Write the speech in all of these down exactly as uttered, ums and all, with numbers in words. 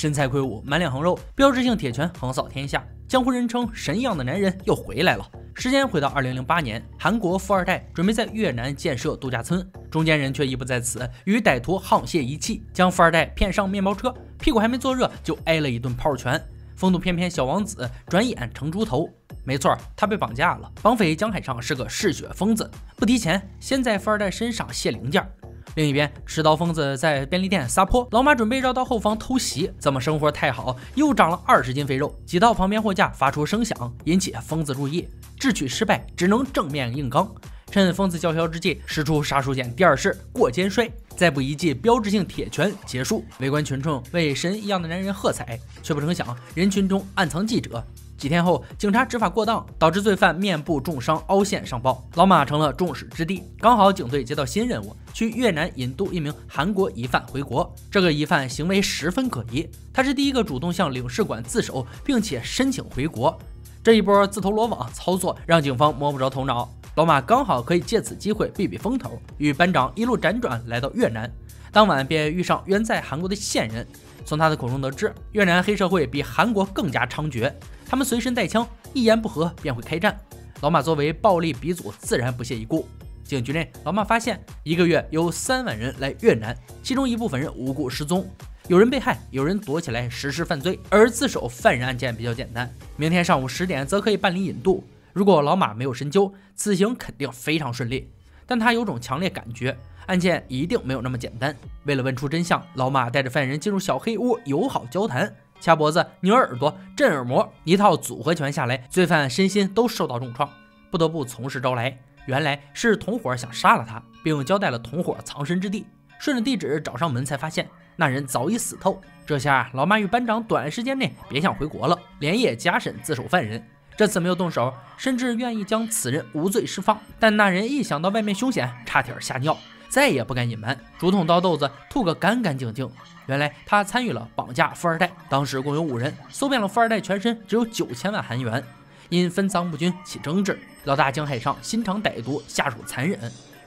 身材魁梧，满脸横肉，标志性铁拳横扫天下，江湖人称神一样的男人又回来了。时间回到二零零八年，韩国富二代准备在越南建设度假村，中间人却意不在此，与歹徒沆瀣一气，将富二代骗上面包车，屁股还没坐热就挨了一顿炮拳。风度翩翩小王子转眼成猪头。 没错，他被绑架了。绑匪江海上是个嗜血疯子，不提钱，先在富二代身上卸零件。另一边，持刀疯子在便利店撒泼，老马准备绕到后方偷袭，怎么生活太好，又长了二十斤肥肉，挤到旁边货架发出声响，引起疯子注意。智取失败，只能正面硬刚。趁疯子叫嚣之际，使出杀手锏第二式过肩摔，再补一记标志性铁拳结束。围观群众为神一样的男人喝彩，却不成想人群中暗藏记者。 几天后，警察执法过当，导致罪犯面部重伤、凹陷上报，老马成了众矢之的。刚好警队接到新任务，去越南引渡一名韩国疑犯回国。这个疑犯行为十分可疑，他是第一个主动向领事馆自首，并且申请回国。这一波自投罗网操作让警方摸不着头脑，老马刚好可以借此机会避避风头，与班长一路辗转来到越南。当晚便遇上远在韩国的线人，从他的口中得知，越南黑社会比韩国更加猖獗。 他们随身带枪，一言不合便会开战。老马作为暴力鼻祖，自然不屑一顾。警局内，老马发现一个月有三万人来越南，其中一部分人无故失踪，有人被害，有人躲起来实施犯罪，而自首犯人案件比较简单。明天上午十点则可以办理引渡。如果老马没有深究，此行肯定非常顺利。但他有种强烈感觉，案件一定没有那么简单。为了问出真相，老马带着犯人进入小黑屋，友好交谈。 掐脖子、扭耳朵、震耳膜，一套组合拳下来，罪犯身心都受到重创，不得不从实招来。原来是同伙想杀了他，并交代了同伙藏身之地。顺着地址找上门，才发现那人早已死透。这下老马与班长短时间内别想回国了，连夜加审自首犯人。这次没有动手，甚至愿意将此人无罪释放。但那人一想到外面凶险，差点吓尿，再也不敢隐瞒，竹筒刀豆子吐个干干净净。 原来他参与了绑架富二代，当时共有五人，搜遍了富二代全身，只有九千万韩元。因分赃不均起争执，老大江海上心肠歹毒，下手残忍，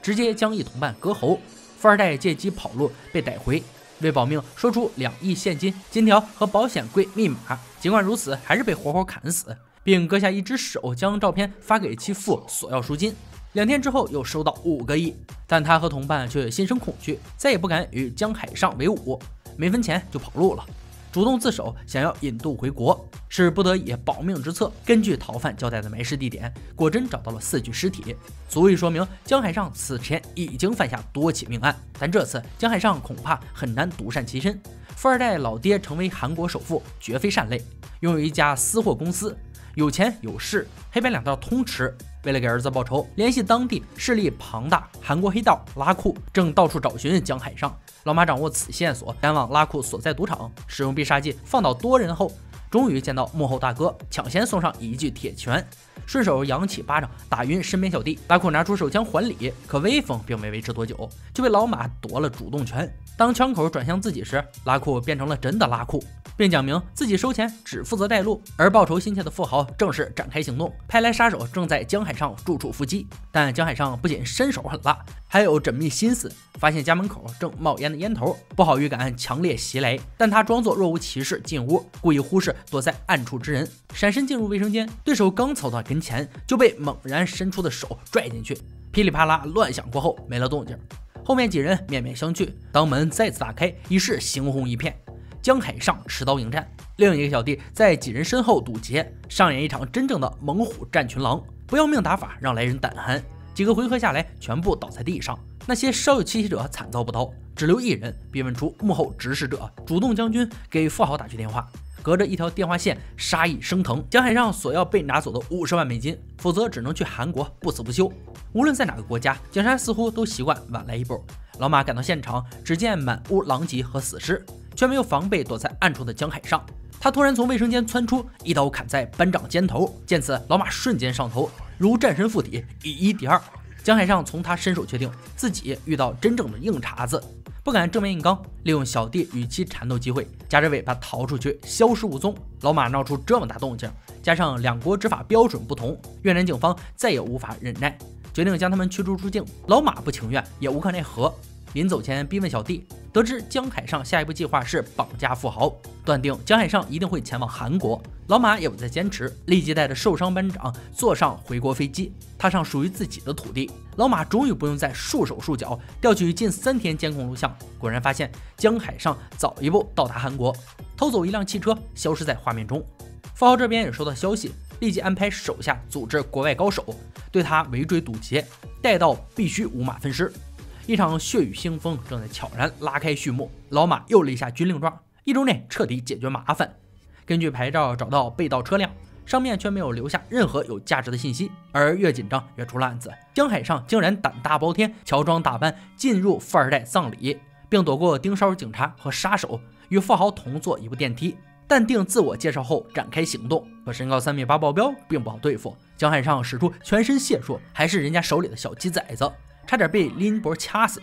直接将一同伴割喉。富二代借机跑路，被逮回。为保命，说出两亿现金、金条和保险柜密码。尽管如此，还是被活活砍死，并割下一只手，将照片发给其父索要赎金。 两天之后又收到五个亿，但他和同伴却心生恐惧，再也不敢与江海上为伍，没分钱就跑路了，主动自首想要引渡回国，是不得已保命之策。根据逃犯交代的埋尸地点，果真找到了四具尸体，足以说明江海上此前已经犯下多起命案，但这次江海上恐怕很难独善其身。富二代老爹成为韩国首富，绝非善类，拥有一家私货公司。 有钱有势，黑白两道通吃。为了给儿子报仇，联系当地势力庞大韩国黑道拉库，正到处找寻江海上。老马掌握此线索，赶往拉库所在赌场，使用必杀技放倒多人后，终于见到幕后大哥，抢先送上一记铁拳，顺手扬起巴掌打晕身边小弟。拉库拿出手枪还礼，可威风并没维持多久，就被老马夺了主动权。当枪口转向自己时，拉库变成了真的拉库。 并讲明自己收钱只负责带路，而报仇心切的富豪正式展开行动，派来杀手正在江海上住处伏击。但江海上不仅身手狠辣，还有缜密心思。发现家门口正冒烟的烟头，不好预感强烈袭来，但他装作若无其事进屋，故意忽视躲在暗处之人，闪身进入卫生间。对手刚凑到跟前，就被猛然伸出的手拽进去，噼里啪啦乱响过后没了动静。后面几人面面相觑，当门再次打开，已是猩红一片。 江海上持刀迎战，另一个小弟在几人身后堵截，上演一场真正的猛虎战群狼，不要命打法让来人胆寒。几个回合下来，全部倒在地上。那些稍有气息者惨遭不刀，只留一人。逼问出幕后指使者，主动将军给富豪打去电话，隔着一条电话线杀意升腾。江海上索要被拿走的五十万美金，否则只能去韩国不死不休。无论在哪个国家，警察似乎都习惯晚来一步。老马赶到现场，只见满屋狼藉和死尸。 却没有防备躲在暗处的江海上，他突然从卫生间窜出，一刀砍在班长肩头。见此，老马瞬间上头，如战神附体，以一敌二。江海上从他身手确定自己遇到真正的硬茬子，不敢正面硬刚，利用小弟与其缠斗机会，夹着尾巴逃出去，消失无踪。老马闹出这么大动静，加上两国执法标准不同，越南警方再也无法忍耐，决定将他们驱逐出境。老马不情愿，也无可奈何。临走前逼问小弟，得知江海上下一步计划是绑架富豪，断定江海上一定会前往韩国。老马也不再坚持，立即带着受伤班长坐上回国飞机，踏上属于自己的土地。老马终于不用再束手束脚，调取近三天监控录像，果然发现江海上早一步到达韩国，偷走一辆汽车，消失在画面中。富豪这边也收到消息，立即安排手下组织国外高手，对他围追堵截，逮到必须五马分尸。一场血雨腥风正在悄然拉开序幕。老马又立下军令状，一周内彻底解决麻烦。根据牌照找到被盗车辆，上面却没有留下任何有价值的信息。而越紧张越出了案子，江海上竟然胆大包天，乔装打扮进入富二代葬礼，并躲过盯梢警察和杀手，与富豪同坐一部电梯。淡定自我介绍后展开行动，可身高三米八保镖并不好对付。江海上使出全身解数，还是人家手里的小鸡崽子，差点被拎脖掐死。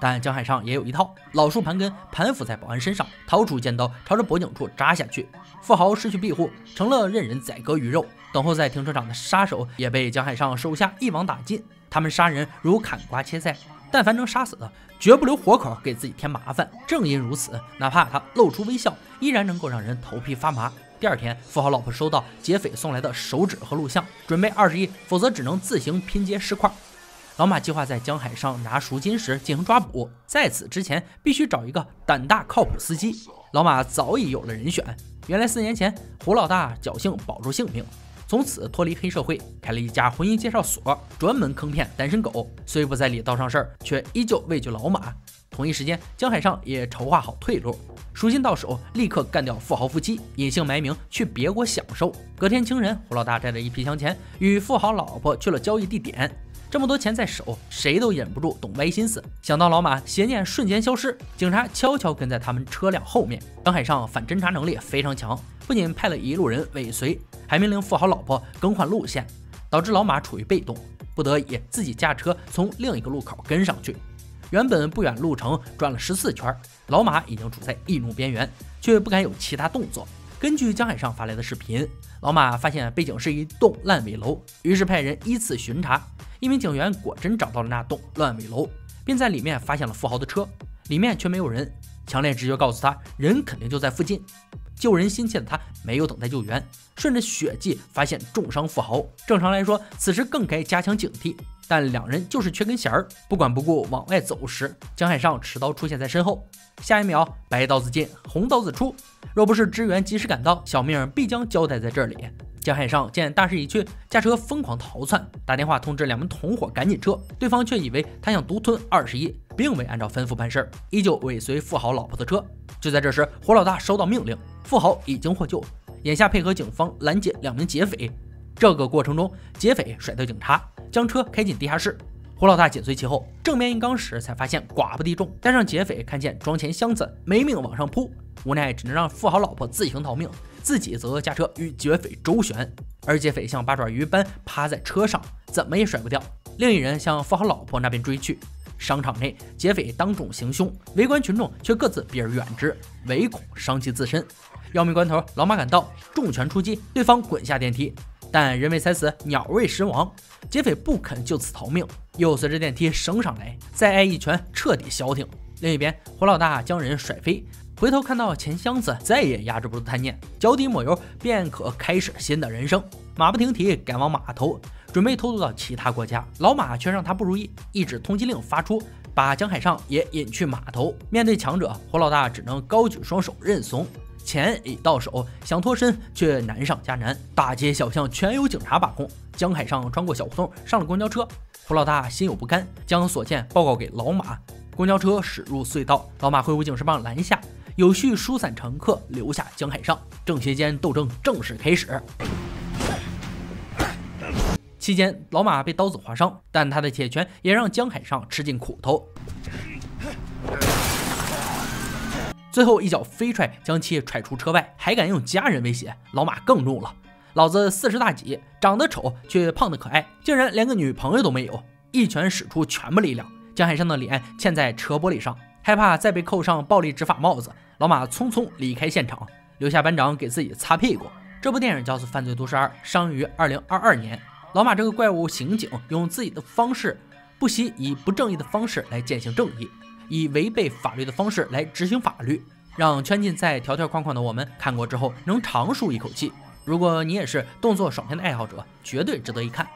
但江海上也有一套，老树盘根盘伏在保安身上，掏出尖刀朝着脖颈处扎下去。富豪失去庇护，成了任人宰割鱼肉。等候在停车场的杀手也被江海上手下一网打尽。他们杀人如砍瓜切菜，但凡能杀死的，绝不留活口给自己添麻烦。正因如此，哪怕他露出微笑，依然能够让人头皮发麻。第二天，富豪老婆收到劫匪送来的手指和录像，准备二十亿，否则只能自行拼接尸块。老马计划在江海上拿赎金时进行抓捕，在此之前必须找一个胆大靠谱司机。老马早已有了人选，原来四年前胡老大侥幸保住性命。从此脱离黑社会，开了一家婚姻介绍所，专门坑骗单身狗。虽不在里道上事儿，却依旧畏惧老马。同一时间，江海上也筹划好退路，赎金到手，立刻干掉富豪夫妻，隐姓埋名去别国享受。隔天清晨，胡老大带着一批箱钱，与富豪老婆去了交易地点。这么多钱在手，谁都忍不住动歪心思。想到老马，邪念瞬间消失。警察悄悄跟在他们车辆后面。江海上反侦查能力非常强，不仅派了一路人尾随，还命令富豪老婆更换路线，导致老马处于被动，不得已自己驾车从另一个路口跟上去。原本不远路程转了十四圈，老马已经处在易怒边缘，却不敢有其他动作。根据江海上发来的视频，老马发现背景是一栋烂尾楼，于是派人依次巡查。一名警员果真找到了那栋烂尾楼，并在里面发现了富豪的车，里面却没有人。强烈直觉告诉他，人肯定就在附近。救人心切的他没有等待救援，顺着血迹发现重伤富豪。正常来说，此时更该加强警惕，但两人就是缺根弦儿，不管不顾往外走时，江海上持刀出现在身后。下一秒，白刀子进，红刀子出。若不是支援及时赶到，小命必将交代在这里。江海上见大势已去，驾车疯狂逃窜，打电话通知两名同伙赶紧撤，对方却以为他想独吞二十亿，并未按照吩咐办事，依旧尾随富豪老婆的车。就在这时，胡老大收到命令，富豪已经获救，眼下配合警方拦截两名劫匪。这个过程中，劫匪甩掉警察，将车开进地下室。胡老大紧随其后，正面硬刚时才发现寡不敌众，加上劫匪看见装钱箱子，没命往上扑，无奈只能让富豪老婆自行逃命。自己则驾车与劫匪周旋，而劫匪像八爪鱼般趴在车上，怎么也甩不掉。另一人向富豪老婆那边追去，商场内劫匪当众行凶，围观群众却各自避而远之，唯恐伤及自身。要命关头，老马赶到，重拳出击，对方滚下电梯，但人未踩死，鸟未食亡，劫匪不肯就此逃命，又随着电梯升上来，再挨一拳彻底消停。另一边，胡老大将人甩飞，回头看到钱箱子，再也压制不住贪念，脚底抹油便可开始新的人生，马不停蹄赶往码头，准备偷渡到其他国家。老马却让他不如意，一纸通缉令发出，把江海上也引去码头。面对强者，胡老大只能高举双手认怂。钱已到手，想脱身却难上加难，大街小巷全由警察把控。江海上穿过小胡同，上了公交车，胡老大心有不甘，将所见报告给老马。公交车驶入隧道，老马挥舞警示棒拦下，有序疏散乘客，留下江海上。政协间斗争正式开始。期间，老马被刀子划伤，但他的铁拳也让江海上吃尽苦头。最后一脚飞踹将其踹出车外，还敢用家人威胁，老马更怒了。老子四十大几，长得丑却胖得可爱，竟然连个女朋友都没有！一拳使出全部力量，江海上的脸嵌在车玻璃上。害怕再被扣上暴力执法帽子，老马匆匆离开现场，留下班长给自己擦屁股。这部电影叫做《犯罪都市二》，上映于二零二二年。老马这个怪物刑警用自己的方式，不惜以不正义的方式来践行正义，以违背法律的方式来执行法律，让圈禁在条条框框的我们看过之后能长舒一口气。如果你也是动作爽片的爱好者，绝对值得一看。